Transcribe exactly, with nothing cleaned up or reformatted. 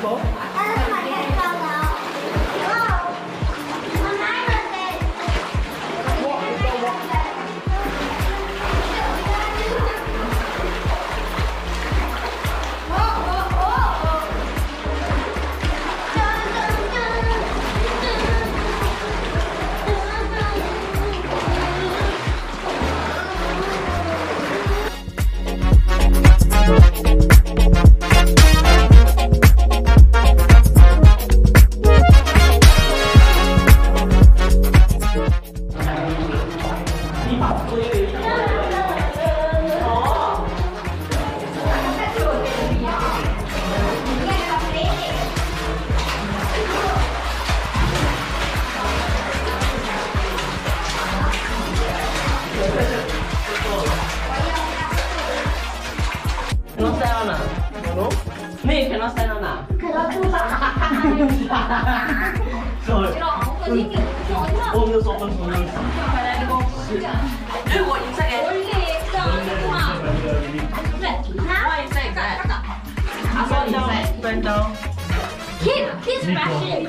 before? I left my headphones out. Whoa. When mine was dead. What? Me che non stai nonna. Sorry. 오늘 소문 소문. 그리고 인사해. 그래. 와 인사해. 아싸 인사해. 벤더. Keep his passion.